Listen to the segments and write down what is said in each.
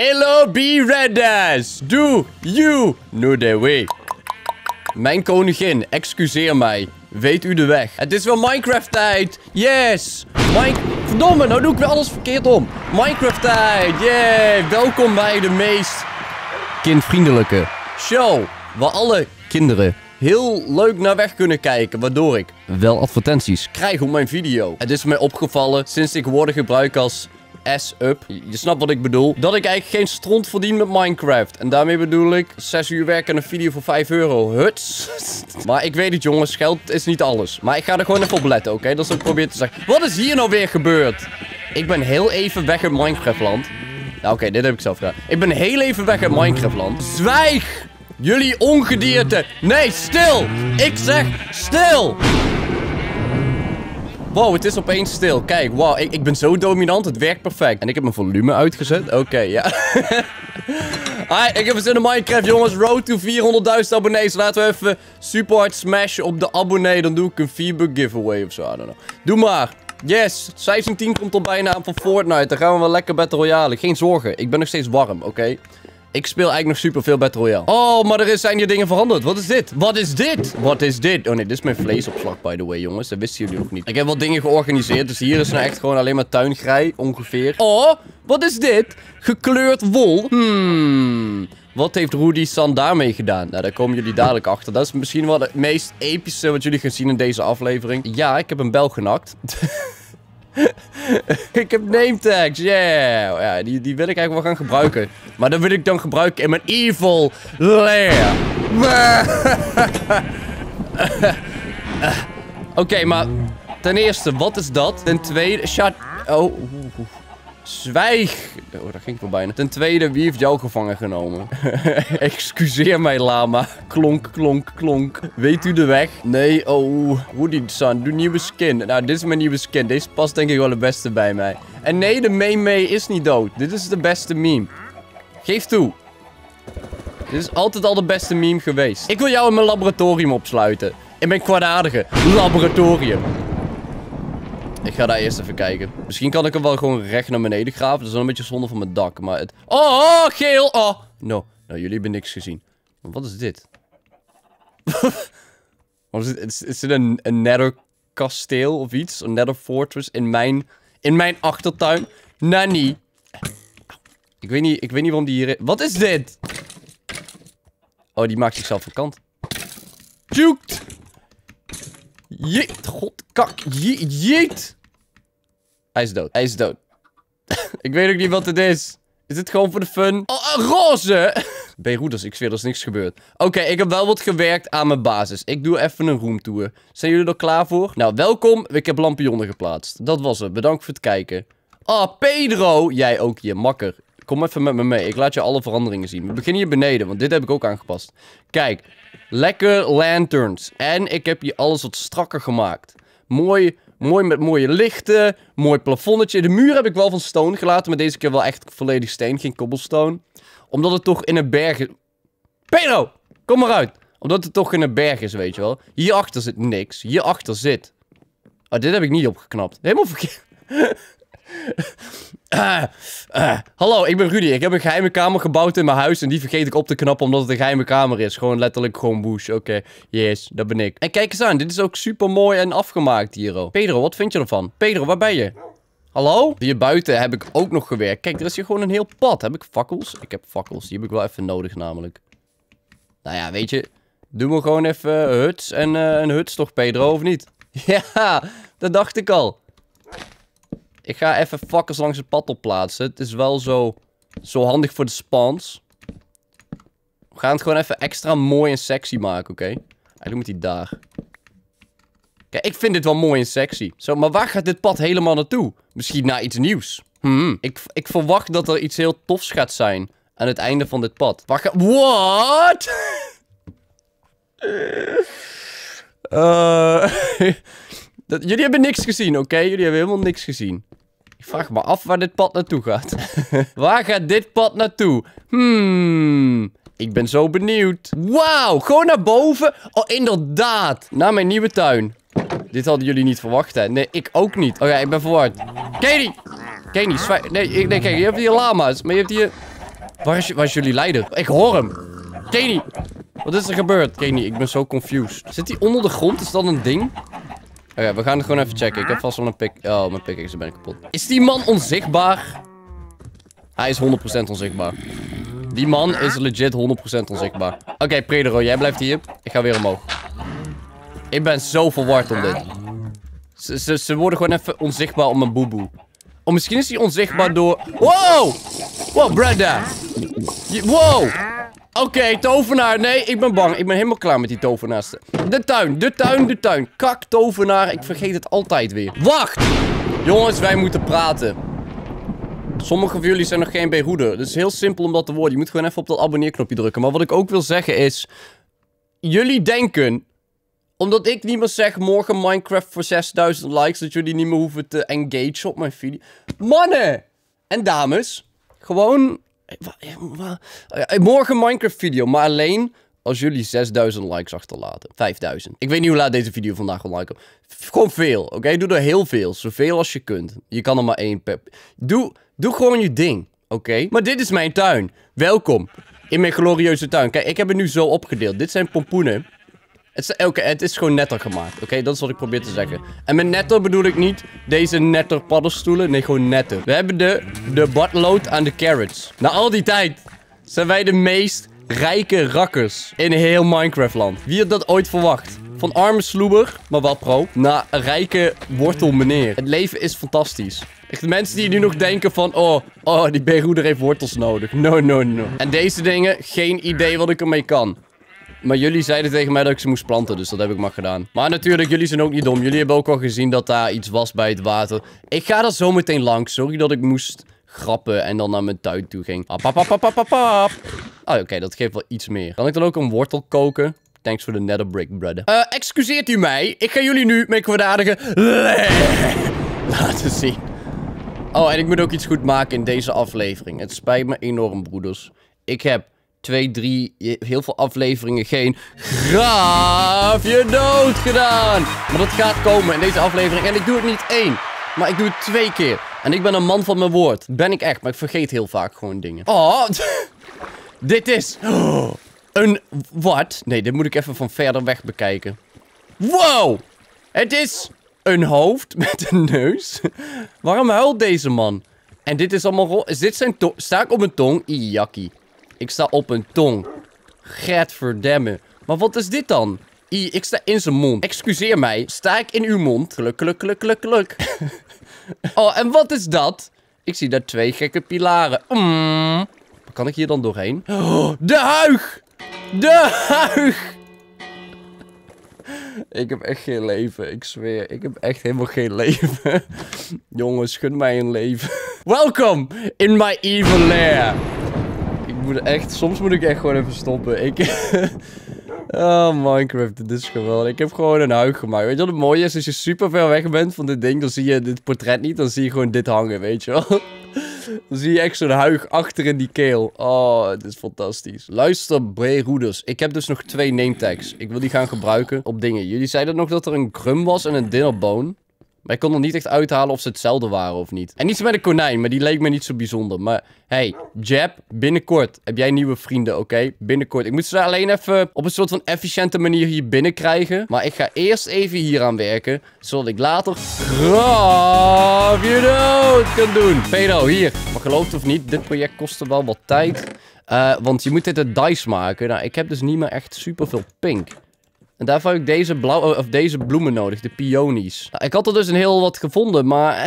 Hello, B-Reddas! Do you know the way? Mijn koningin, excuseer mij. Weet u de weg? Het is wel Minecraft-tijd! Yes! Verdomme, nou doe ik weer alles verkeerd om. Minecraft-tijd! Yeah! Welkom bij de meest kindvriendelijke show. Waar alle kinderen heel leuk naar weg kunnen kijken, waardoor ik wel advertenties krijg op mijn video. Het is mij opgevallen sinds ik woorden gebruik als S-up. Je snapt wat ik bedoel. Dat ik eigenlijk geen stront verdien met Minecraft. En daarmee bedoel ik 6 uur werken aan een video voor €5. Huts. Maar ik weet het jongens, geld is niet alles. Maar ik ga er gewoon even op letten, oké? Dat is wat ik probeer te zeggen. Wat is hier nou weer gebeurd? Ik ben heel even weg uit Minecraftland. Nou oké, dit heb ik zelf gedaan. Ik ben heel even weg uit Minecraftland. Zwijg! Jullie ongedierte. Nee, stil! Ik zeg stil! Wow, het is opeens stil. Kijk, wow, ik ben zo dominant. Het werkt perfect. En ik heb mijn volume uitgezet. Oké, ja. Hi, ik heb zin in Minecraft, jongens. Road to 400.000 abonnees. Laten we even super hard smashen op de abonnee. Dan doe ik een feedback giveaway of zo. I don't know. Doe maar. Yes. Season 10 komt al bijna aan van Fortnite. Dan gaan we wel lekker Battle Royale. Geen zorgen. Ik ben nog steeds warm, oké? Ik speel eigenlijk nog superveel Battle Royale. Oh, maar zijn hier dingen veranderd. Wat is dit? Wat is dit? Wat is dit? Oh nee, dit is mijn vleesopslag, by the way, jongens. Dat wisten jullie ook niet. Ik heb wat dingen georganiseerd. Dus hier is nou echt gewoon alleen maar tuingrij, ongeveer. Oh, wat is dit? Gekleurd wol. Wat heeft Roedie San daarmee gedaan? Nou, daar komen jullie dadelijk achter. Dat is misschien wel het meest epische wat jullie gaan zien in deze aflevering. Ja, ik heb een bel genakt. Ik heb name tags, yeah. Ja, die wil ik eigenlijk wel gaan gebruiken. Maar dat wil ik dan gebruiken in mijn evil lair. Oké, maar ten eerste, wat is dat? Ten tweede, oh, zwijg. Oh, dat ging wel bijna. Ten tweede, wie heeft jou gevangen genomen? Excuseer mij, lama. Klonk, klonk, klonk. Weet u de weg? Nee, oh. Roedie-san, doe nieuwe skin. Nou, dit is mijn nieuwe skin. Deze past denk ik wel het beste bij mij. En nee, de meme is niet dood. Dit is de beste meme. Geef toe. Dit is altijd al de beste meme geweest. Ik wil jou in mijn laboratorium opsluiten. In mijn kwaadaardige laboratorium. Ik ga daar eerst even kijken. Misschien kan ik hem wel gewoon recht naar beneden graven. Dat is wel een beetje zonde van mijn dak, maar het... Oh, geel! Oh! No. Nou, jullie hebben niks gezien. Maar wat is dit? Is dit een nether kasteel of iets? Een nether fortress in mijn achtertuin? Nani. Ik weet niet waarom die hier... Wat is dit? Oh, die maakt zichzelf van kant. Jukt! Jeet, godkak, jeet. Hij is dood, hij is dood. Ik weet ook niet wat het is. Is dit gewoon voor de fun? Oh, roze! Beroeders, ik zweer, er is niks gebeurd. Oké, ik heb wel wat gewerkt aan mijn basis. Ik doe even een roomtour. Zijn jullie er klaar voor? Nou, welkom. Ik heb lampionnen geplaatst. Dat was het, bedankt voor het kijken. Ah, Pedro! Jij ook hier, makker. Kom even met me mee, ik laat je alle veranderingen zien. We beginnen hier beneden, want dit heb ik ook aangepast. Kijk, lekker lanterns. En ik heb hier alles wat strakker gemaakt. Mooi, mooi met mooie lichten. Mooi plafonnetje. De muur heb ik wel van stone gelaten, maar deze keer wel echt volledig steen. Geen cobblestone. Omdat het toch in een berg is... Pedro, kom maar uit. Omdat het toch in een berg is, weet je wel. Hierachter zit niks. Hierachter zit... Oh, dit heb ik niet opgeknapt. Helemaal verkeerd. Hallo, ik ben Roedie. Ik heb een geheime kamer gebouwd in mijn huis en die vergeet ik op te knappen omdat het een geheime kamer is. Gewoon letterlijk gewoon woes. Oké, yes, dat ben ik. En kijk eens aan, dit is ook super mooi en afgemaakt hier. Oh. Pedro, wat vind je ervan? Pedro, waar ben je? Hallo? Hier buiten heb ik ook nog gewerkt. Kijk, er is hier gewoon een heel pad. Heb ik fakkels? Ik heb fakkels, die heb ik wel even nodig namelijk. Nou ja, weet je, doe me gewoon even huts en een huts toch, Pedro, of niet? Ja, dat dacht ik al. Ik ga even fakkels langs het pad op plaatsen. Het is wel zo handig voor de spawns. We gaan het gewoon even extra mooi en sexy maken, oké? Eigenlijk moet hij daar. Kijk, ik vind dit wel mooi en sexy. Zo, maar waar gaat dit pad helemaal naartoe? Misschien naar iets nieuws. Ik verwacht dat er iets heel tofs gaat zijn aan het einde van dit pad. Waar gaat... What? Jullie hebben niks gezien, oké? Jullie hebben helemaal niks gezien. Ik vraag me af waar dit pad naartoe gaat. Waar gaat dit pad naartoe? Ik ben zo benieuwd. Wauw, gewoon naar boven. Oh, inderdaad. Naar mijn nieuwe tuin. Dit hadden jullie niet verwacht, hè? Nee, ik ook niet. Oké, ik ben verward. Kenny! Kenny, nee, kijk, je hebt hier lama's. Maar je hebt hier... Waar is jullie leider? Ik hoor hem. Kenny, wat is er gebeurd? Kenny, ik ben zo confused. Zit hij onder de grond? Is dat een ding? Oké, we gaan het gewoon even checken. Ik heb vast wel een pick... Oh, mijn pickaxe ben ik kapot. Is die man onzichtbaar? Hij is 100% onzichtbaar. Die man is legit 100% onzichtbaar. Oké, Pedro, jij blijft hier. Ik ga weer omhoog. Ik ben zo verward om dit. Ze worden gewoon even onzichtbaar om een boeboe. Oh, misschien is hij onzichtbaar door... Wow! Wow, Brenda! Wow! Oké, tovenaar. Nee, ik ben bang. Ik ben helemaal klaar met die tovenaars. De tuin. Kak, tovenaar. Ik vergeet het altijd weer. Wacht! Jongens, wij moeten praten. Sommigen van jullie zijn nog geen behoeder. Het is heel simpel om dat te worden. Je moet gewoon even op dat abonneerknopje drukken. Maar wat ik ook wil zeggen is... Jullie denken... Omdat ik niet meer zeg, morgen Minecraft voor 6000 likes... dat jullie niet meer hoeven te engage op mijn video. Mannen! En dames. Gewoon... Morgen Minecraft video, maar alleen als jullie 6000 likes achterlaten. 5000. Ik weet niet hoe laat deze video vandaag gaat liken. Gewoon veel, oké? Doe er heel veel. Zoveel als je kunt. Je kan er maar één per... Doe gewoon je ding, oké? Maar dit is mijn tuin. Welkom in mijn glorieuze tuin. Kijk, ik heb het nu zo opgedeeld. Dit zijn pompoenen. Het is gewoon netter gemaakt, oké? Dat is wat ik probeer te zeggen. En met netter bedoel ik niet deze netter paddenstoelen. Nee, gewoon netter. We hebben de badlood aan de carrots. Na al die tijd zijn wij de meest rijke rakkers in heel Minecraft-land. Wie had dat ooit verwacht? Van arme sloeber, maar wel pro, naar rijke wortelmeneer. Het leven is fantastisch. Echt, de mensen die nu nog denken van... Oh, die behoeder heeft wortels nodig. No, no, no. En deze dingen, geen idee wat ik ermee kan. Maar jullie zeiden tegen mij dat ik ze moest planten, dus dat heb ik maar gedaan. Maar natuurlijk, jullie zijn ook niet dom. Jullie hebben ook al gezien dat daar iets was bij het water. Ik ga er zo meteen langs. Sorry dat ik moest grappen en dan naar mijn tuin toe ging. Oh, oké, dat geeft wel iets meer. Kan ik dan ook een wortel koken? Thanks voor de nether brick, brother. Excuseert u mij? Ik ga jullie nu mijn kwaadaardige laten zien. Oh, en ik moet ook iets goed maken in deze aflevering. Het spijt me enorm, broeders. Ik heb... 2, 3, heel veel afleveringen geen graafje dood gedaan. Maar dat gaat komen in deze aflevering. En ik doe het niet 1, maar ik doe het 2 keer. En ik ben een man van mijn woord. Ben ik echt, maar ik vergeet heel vaak gewoon dingen. Oh, dit is... een... Wat? Nee, dit moet ik even van verder weg bekijken. Wow! Het is een hoofd met een neus. Waarom huilt deze man? En dit is allemaal... Dit zijn tong... Sta ik op mijn tong? Iakkie. Ik sta op een tong. Gadverdamme. Maar wat is dit dan? Ik sta in zijn mond. Excuseer mij. Sta ik in uw mond? Kluk, kluk, kluk, kluk, kluk. Oh, en wat is dat? Ik zie daar 2 gekke pilaren. Kan ik hier dan doorheen? Oh, de huig! De huig! Ik heb echt geen leven, ik zweer. Ik heb echt helemaal geen leven. Jongens, gun mij een leven. Welkom in my evil lair. Soms moet ik echt gewoon even stoppen. Oh, Minecraft, dit is geweldig. Ik heb gewoon een huig gemaakt. Weet je wat het mooie is? Als je super ver weg bent van dit ding, dan zie je dit portret niet. Dan zie je gewoon dit hangen, weet je wel? Dan zie je echt zo'n huig achter in die keel. Oh, dit is fantastisch. Luister, broeders. Ik heb dus nog 2 name tags. Ik wil die gaan gebruiken op dingen. Jullie zeiden nog dat er een grum was en een dinnerbone. Maar ik kon er niet echt uithalen of ze hetzelfde waren of niet. En iets met een konijn, maar die leek me niet zo bijzonder. Maar, hey, Jeb, binnenkort heb jij nieuwe vrienden, oké? Binnenkort. Ik moet ze alleen even op een soort van efficiënte manier hier binnen krijgen. Maar ik ga eerst even hier aan werken, zodat ik later graafje dood kan doen. Pedro, hier. Maar geloof het of niet, dit project kostte wel wat tijd. Want je moet dit uit dice maken. Nou, ik heb dus niet meer echt superveel pink. En daarvoor heb ik deze bloemen nodig, de pionies. Nou, ik had er dus een heel wat gevonden, maar...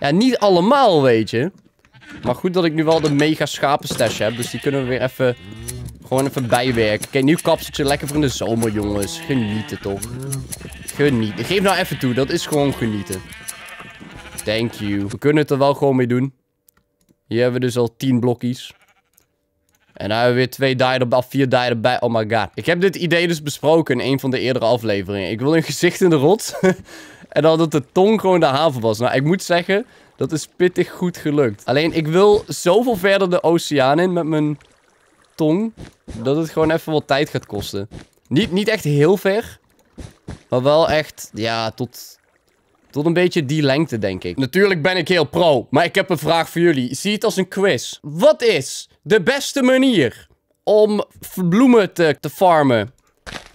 ja, niet allemaal, weet je. Maar goed dat ik nu wel de mega schapenstash heb, dus die kunnen we weer even... Gewoon even bijwerken. Kijk, nieuw kapseltje, lekker voor in de zomer, jongens. Genieten, toch? Genieten. Geef nou even toe, dat is gewoon genieten. Thank you. We kunnen het er wel gewoon mee doen. Hier hebben we dus al 10 blokjes. En daar hebben we weer 2 die erbij, 4 die erbij. Oh my god. Ik heb dit idee dus besproken in een van de eerdere afleveringen. Ik wil een gezicht in de rots. En dan dat de tong gewoon de haven was. Nou, ik moet zeggen, dat is pittig goed gelukt. Alleen, ik wil zoveel verder de oceaan in met mijn tong. Dat het gewoon even wat tijd gaat kosten. Niet echt heel ver. Maar wel echt, ja, tot een beetje die lengte, denk ik. Natuurlijk ben ik heel pro. Maar ik heb een vraag voor jullie. Zie het als een quiz. Wat is... de beste manier om bloemen te farmen.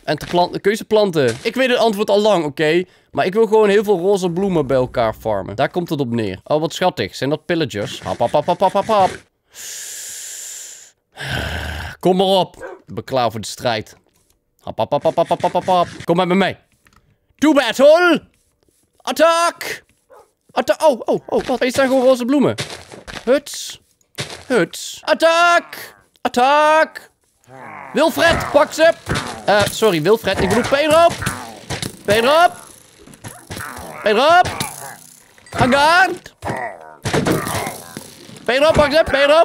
En te planten. Kun je ze planten? Ik weet het antwoord al lang, oké. Maar ik wil gewoon heel veel roze bloemen bij elkaar farmen. Daar komt het op neer. Oh, wat schattig. Zijn dat pillagers? Hap, hap, hap, hap, hap, hap. Kom maar op. Ik ben klaar voor de strijd. Hap, hap, hap, hap, hap, hap, hap, hap. Kom maar met mij. To battle! Attack! Attack! Oh, oh, oh, wat? Hier staan gewoon roze bloemen. Huts. Huts. Attack! Attack! Wilfred, pak ze! Sorry, Wilfred. Ik bedoel Pedro. Pedro. Pedro. Hang on. Pedro, pak ze. Pedro.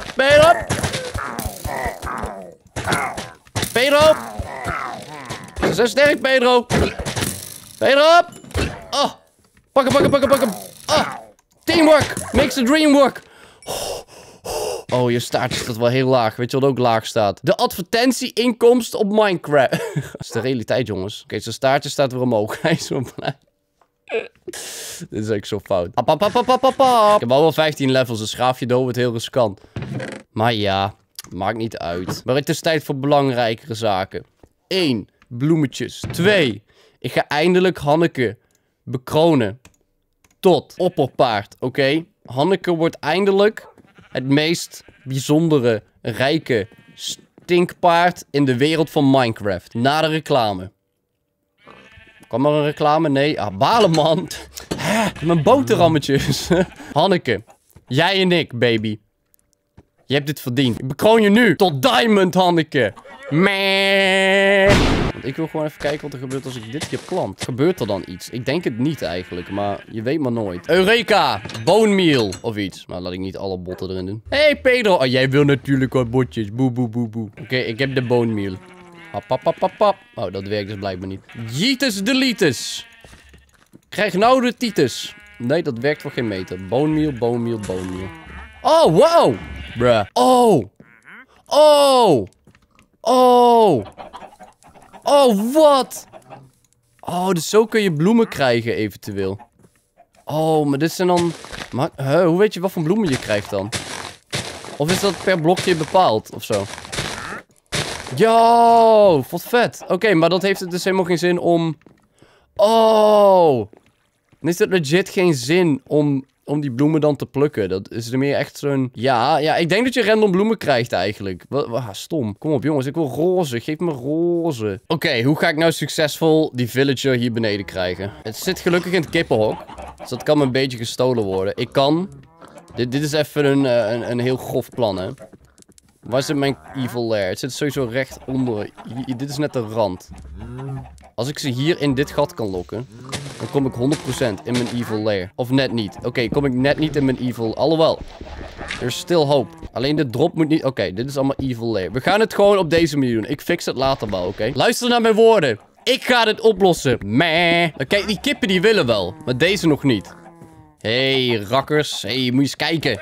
Pedro. Pedro. Zo sterk, Pedro. Pedro. Oh. Pak hem, pak hem, pak hem, pak hem. Oh. Teamwork. Makes the dream work. Oh, je staartje staat wel heel laag. Weet je wat ook laag staat? De advertentie-inkomsten op Minecraft. Dat is de realiteit, jongens. Oké, zijn staartje staat weer omhoog. Hij is zo blij. Dit is echt zo fout. Ap, ap, ap, ap, ap, ap. Ik heb al wel 15 levels. Een schaafje dood wordt heel riskant. Maar ja, maakt niet uit. Maar het is tijd voor belangrijkere zaken. 1. Bloemetjes. 2. Ik ga eindelijk Hanneke bekronen. Tot opperpaard, oké? Hanneke wordt eindelijk het meest bijzondere, rijke stinkpaard in de wereld van Minecraft. Na de reclame. Kwam er een reclame? Nee. Ah, balen, man. Mijn boterhammetjes. Hanneke, jij en ik, baby. Je hebt dit verdiend. Ik bekroon je nu tot diamond, Hanneke. Meh. Want ik wil gewoon even kijken wat er gebeurt als ik dit hier plant. Gebeurt er dan iets? Ik denk het niet eigenlijk, maar je weet maar nooit. Eureka! Bone meal of iets. Maar laat ik niet alle botten erin doen. Hé, hey, Pedro. Oh, jij wil natuurlijk wat botjes. Boe, boe, boe, boe. Oké, ik heb de bone meal. Hap, hap, hap, hap, hap. Oh, dat werkt dus blijkbaar niet. Jeetus de lietus. Krijg nou de titus. Nee, dat werkt voor geen meter. Bone meal, bone meal, bone meal. Oh, wow. Bruh. Oh. Oh. Oh. Oh, wat? Oh, dus zo kun je bloemen krijgen eventueel. Oh, maar dit zijn dan... Maar, hoe weet je wat voor bloemen je krijgt dan? Of is dat per blokje bepaald of zo? Yo, wat vet. Oké, maar dat heeft het dus helemaal geen zin om... Oh. Dan is het legit geen zin om... Om die bloemen dan te plukken. Dat is er meer echt zo'n... Ja, ja, ik denk dat je random bloemen krijgt eigenlijk. Stom. Kom op, jongens. Ik wil roze. Geef me roze. Oké, hoe ga ik nou succesvol die villager hier beneden krijgen? Het zit gelukkig in het kippenhok. Dus dat kan me een beetje gestolen worden. Ik kan... Dit is even een heel grof plan, hè. Waar zit mijn evil lair? Het zit sowieso recht onder. Dit is net de rand. Als ik ze hier in dit gat kan lokken... Dan kom ik 100% in mijn evil lair. Of net niet. Oké, kom ik net niet in mijn evil... Alhoewel. Er is still hoop. Alleen de drop moet niet... Oké, dit is allemaal evil lair. We gaan het gewoon op deze manier doen. Ik fix het later wel, oké? Luister naar mijn woorden. Ik ga dit oplossen. Meh. Kijk, die kippen die willen wel. Maar deze nog niet. Hé, hey, rakkers. Hé, moet je eens kijken.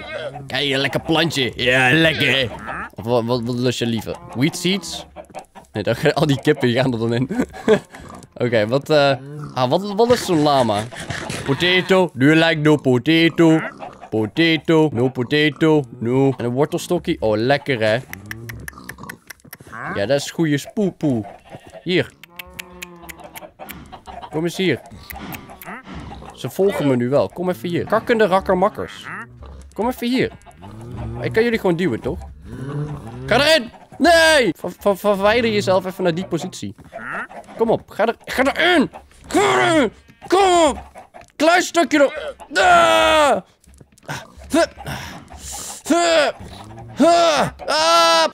Kijk, een lekker plantje. Ja, lekker. Of wat lust je liever? Wheat seeds? Nee, dan gaan al die kippen gaan er dan in. Oké, wat... wat is zo'n lama? Potato. Do you like no potato? Potato. No potato. No. En een wortelstokje. Oh, lekker, hè? Ja, dat is goede spoepoe. Hier. Kom eens hier. Ze volgen me nu wel. Kom even hier. Kakkende rakkermakkers. Kom even hier. Ik kan jullie gewoon duwen, toch? Ga erin! Nee! Verwijder jezelf even naar die positie. Kom op. Ga erin! Kom op! Klein stukje nog.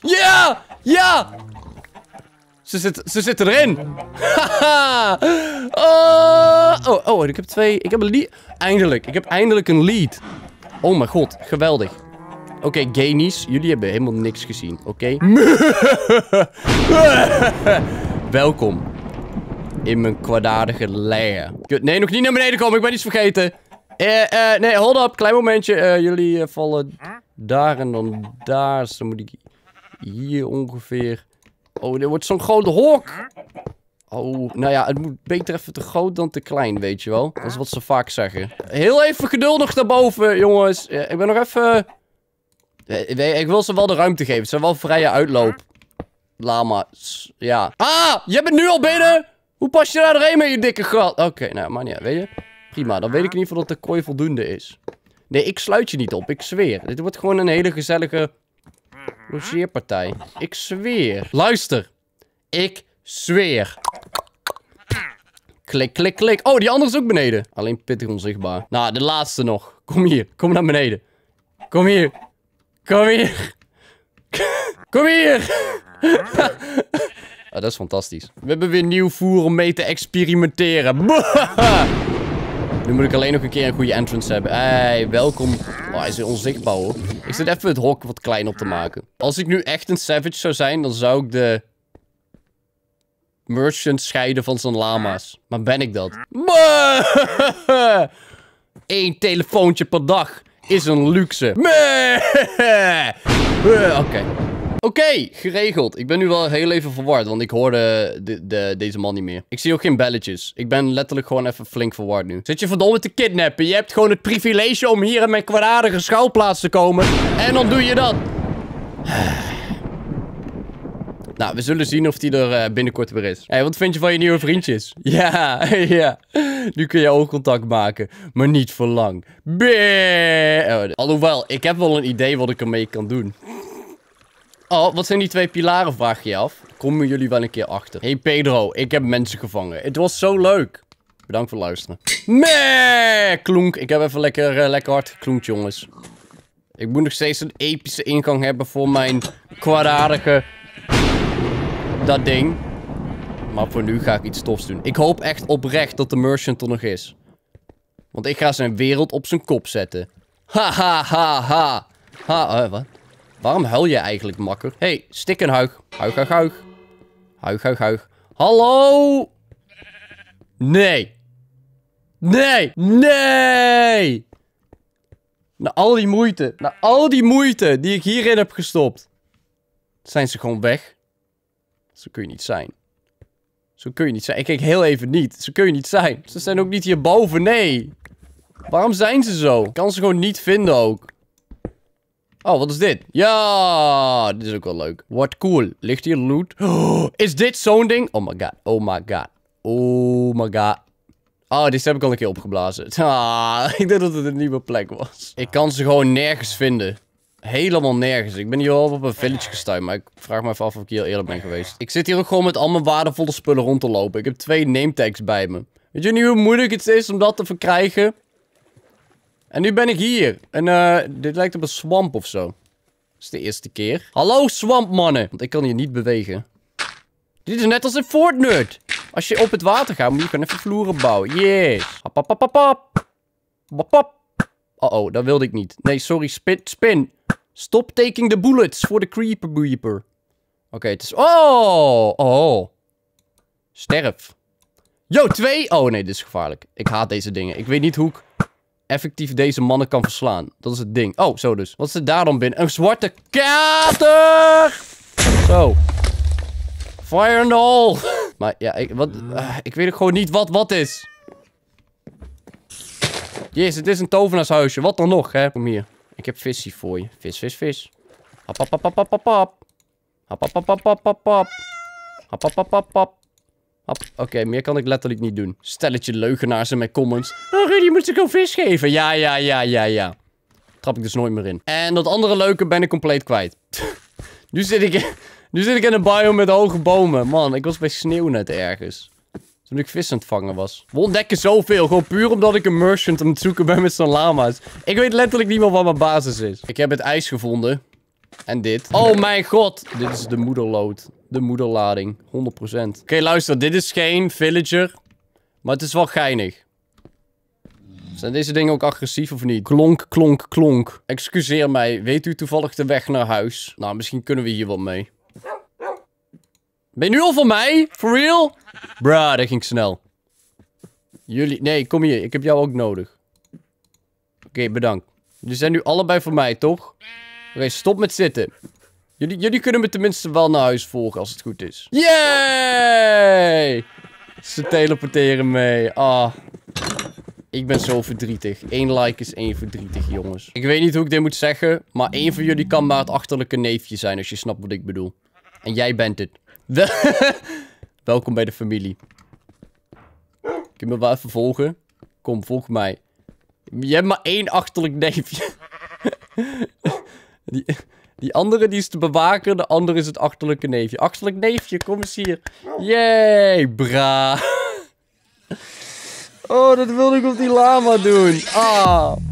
Ja! Ja! Ze zitten erin. Oh, ik heb twee. Ik heb een lead. Eindelijk. Ik heb eindelijk een lead. Oh mijn god. Geweldig. Oké, genies. Jullie hebben helemaal niks gezien. Oké? Welkom. In mijn kwaadaardige lair. Nee, nog niet naar beneden komen. Ik ben iets vergeten. Nee, hold up. Klein momentje. Jullie vallen daar en dan daar. Dus dan moet ik hier ongeveer... Oh, dit wordt zo'n grote hok. Oh, nou ja, het moet beter even te groot dan te klein, weet je wel. Dat is wat ze vaak zeggen. Heel even geduldig daarboven, jongens. Ik ben nog even... Ik wil ze wel de ruimte geven. Ze zijn wel vrije uitloop. Lama's. Ja. Ah! Jij bent nu al binnen! Hoe pas je daar doorheen met je dikke gat? Oké, nou, maar niet. Weet je? Prima. Dan weet ik in ieder geval dat de kooi voldoende is. Nee, ik sluit je niet op. Ik zweer. Dit wordt gewoon een hele gezellige logeerpartij. Ik zweer. Luister. Ik zweer. Klik, klik, klik. Oh, die andere is ook beneden. Alleen pittig onzichtbaar. Nou, de laatste nog. Kom hier. Kom naar beneden. Kom hier. Kom hier. Kom hier. Ah, dat is fantastisch. We hebben weer nieuw voer om mee te experimenteren. Nu moet ik alleen nog een keer een goede entrance hebben. Hey, welkom. Oh, hij is weer onzichtbaar hoor. Ik zit even het hok wat klein op te maken. Als ik nu echt een savage zou zijn, dan zou ik de merchant scheiden van zijn lama's. Maar ben ik dat? Eén telefoontje per dag is een luxe. Oké, geregeld. Ik ben nu wel heel even verward, want ik hoorde deze man niet meer. Ik zie ook geen belletjes. Ik ben letterlijk gewoon even flink verward nu. Zit je verdomme te kidnappen? Je hebt gewoon het privilege om hier in mijn kwaadaardige schouwplaats te komen. En dan doe je dat. Nou, we zullen zien of die er binnenkort weer is. Hé, hey, wat vind je van je nieuwe vriendjes? Ja, ja. Nu kun je oogcontact maken, maar niet voor lang. Alhoewel, ik heb wel een idee wat ik ermee kan doen. Oh, wat zijn die twee pilaren, vraag je af. Komen jullie wel een keer achter. Hé, hey Pedro, ik heb mensen gevangen. Het was zo leuk. Bedankt voor het luisteren. Klonk. Ik heb even lekker hard geklonkt, jongens. Ik moet nog steeds een epische ingang hebben voor mijn kwaadaardige... dat ding. Maar voor nu ga ik iets tofs doen. Ik hoop echt oprecht dat de merchant er nog is. Want ik ga zijn wereld op zijn kop zetten. Ha, ha, ha, ha. Wat? Waarom huil je eigenlijk, makker? Hé, hey, stik en huig. Huig, huig, huig. Huig, huig, huig. Hallo? Nee. Nee. Nee. Na al die moeite. Na al die moeite die ik hierin heb gestopt. Zijn ze gewoon weg? Zo kun je niet zijn. Zo kun je niet zijn. Ik kijk heel even niet. Zo kun je niet zijn. Ze zijn ook niet hierboven. Nee. Waarom zijn ze zo? Ik kan ze gewoon niet vinden ook. Oh, wat is dit? Ja, dit is ook wel leuk. Wat cool. Ligt hier loot? Oh, is dit zo'n ding? Oh my god. Oh my god. Oh my god. Oh, dit heb ik al een keer opgeblazen. Ah, ik dacht dat het een nieuwe plek was. Ik kan ze gewoon nergens vinden. Helemaal nergens. Ik ben hier al op een village gestuurd, maar ik vraag me even af of ik hier eerlijk ben geweest. Ik zit hier ook gewoon met al mijn waardevolle spullen rond te lopen. Ik heb 2 nametags bij me. Weet je nu hoe moeilijk het is om dat te verkrijgen? En nu ben ik hier. En dit lijkt op een swamp of zo. Dat is de eerste keer. Hallo swampmannen! Want ik kan hier niet bewegen. Dit is net als in Fortnite. Als je op het water gaat, moet je gewoon even vloeren bouwen. Yes. Hop, hop, hop, hop. Hop, hop. Oh, dat wilde ik niet. Nee, sorry. Spin. Stop taking the bullets voor de creeper. Oké, het is... Oh! Oh. Sterf. Yo, 2! Oh nee, dit is gevaarlijk. Ik haat deze dingen. Ik weet niet hoe ik effectief deze mannen kan verslaan. Dat is het ding. Oh, zo dus. Wat zit daar dan binnen? Een zwarte kater! Zo. Fire in the hole! Maar ja, ik weet ook gewoon niet wat is. Jezus, het is een tovenaarshuisje. Wat dan nog, hè? Kom hier. Ik heb visie voor je. Vis, vis, vis. Hap, hap, hap, hap, hap, hap. Hap, hap, hap, hap, hap, hap. Hap, hap, hap, hap, hap. Oké, meer kan ik letterlijk niet doen. Stelletje leugenaars in mijn comments. Oh, Roedie, moet ik al vis geven? Ja. Trap ik dus nooit meer in. En dat andere leuke ben ik compleet kwijt. Nu zit ik in een biome met hoge bomen. Man, ik was bij sneeuw net ergens. Toen ik vis aan het vangen was. We ontdekken zoveel. Gewoon puur omdat ik een merchant aan het zoeken ben met zijn lama's. Ik weet letterlijk niet meer wat mijn basis is. Ik heb het ijs gevonden. En dit. Oh mijn god. Dit is de moederlood. De moederlading. 100%. Oké, luister. Dit is geen villager. Maar het is wel geinig. Zijn deze dingen ook agressief of niet? Klonk, klonk, klonk. Excuseer mij. Weet u toevallig de weg naar huis? Nou, misschien kunnen we hier wat mee. Ben je nu al van mij? For real? Bruh, dat ging snel. Jullie... Nee, kom hier. Ik heb jou ook nodig. Oké, bedankt. Jullie zijn nu allebei van mij, toch? Oké, stop met zitten. Jullie kunnen me tenminste wel naar huis volgen als het goed is. Yay! Ze teleporteren mee. Ah. Ik ben zo verdrietig. 1 like is 1 verdrietig, jongens. Ik weet niet hoe ik dit moet zeggen, maar 1 van jullie kan maar het achterlijke neefje zijn, als je snapt wat ik bedoel. En jij bent het. Welkom bij de familie. Kun je me wel even volgen? Kom, volg mij. Je hebt maar 1 achterlijk neefje. Die andere die is te bewaken, de andere is het achterlijke neefje. Achterlijk neefje, kom eens hier. Yay, bra. Oh, dat wilde ik op die lama doen. Ah.